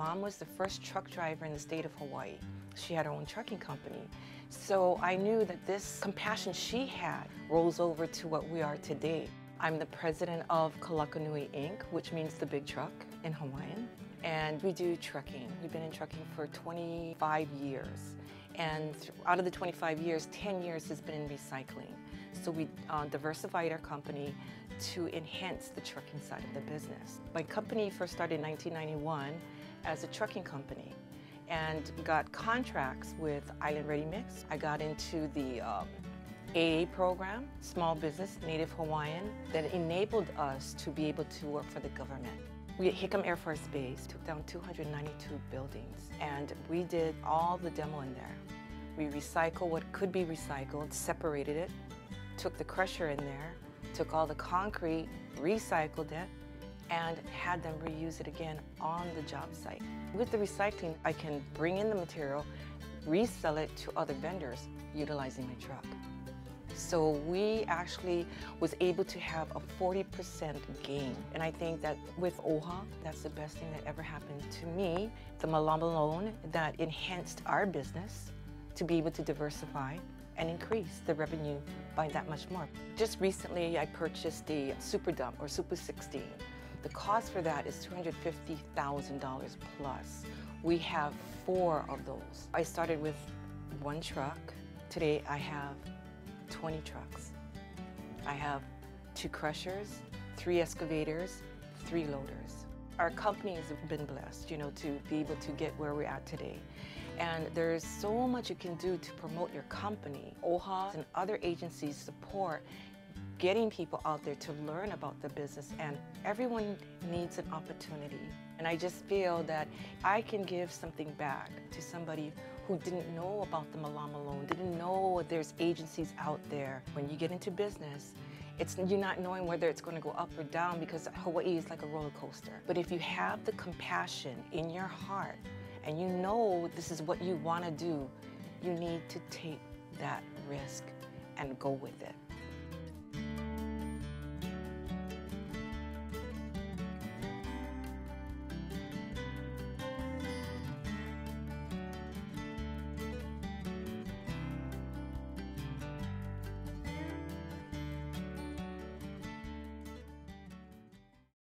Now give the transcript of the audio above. mom was the first truck driver in the state of Hawaii. She had her own trucking company. So I knew that this compassion she had rolls over to what we are today. I'm the president of Kalaka Nui Inc., which means the big truck in Hawaiian. And we do trucking. We've been in trucking for 25 years. And out of the 25 years, 10 years has been in recycling. So we diversified our company to enhance the trucking side of the business. My company first started in 1991 as a trucking company and got contracts with Island Ready Mix. I got into the AA program, Small Business Native Hawaiian, that enabled us to be able to work for the government. We at Hickam Air Force Base took down 292 buildings, and we did all the demo in there. We recycled what could be recycled, separated it, took the crusher in there, took all the concrete, recycled it, and had them reuse it again on the job site. With the recycling, I can bring in the material, resell it to other vendors utilizing my truck. So we actually was able to have a 40% gain. And I think that with OHA, that's the best thing that ever happened to me. The Mālama Loan that enhanced our business to be able to diversify and increase the revenue by that much more. Just recently, I purchased the Super Dump or Super 16. The cost for that is $250,000 plus. We have 4 of those. I started with 1 truck. Today I have 20 trucks. I have 2 crushers, 3 excavators, 3 loaders. Our company has been blessed, to be able to get where we're at today. And there's so much you can do to promote your company. OHA and other agencies support getting people out there to learn about the business, and everyone needs an opportunity. And I just feel that I can give something back to somebody who didn't know about the Mālama Loan, didn't know there's agencies out there. When you get into business, you're not knowing whether it's going to go up or down, because Hawaii is like a roller coaster. But if you have the compassion in your heart and you know this is what you want to do, you need to take that risk and go with it.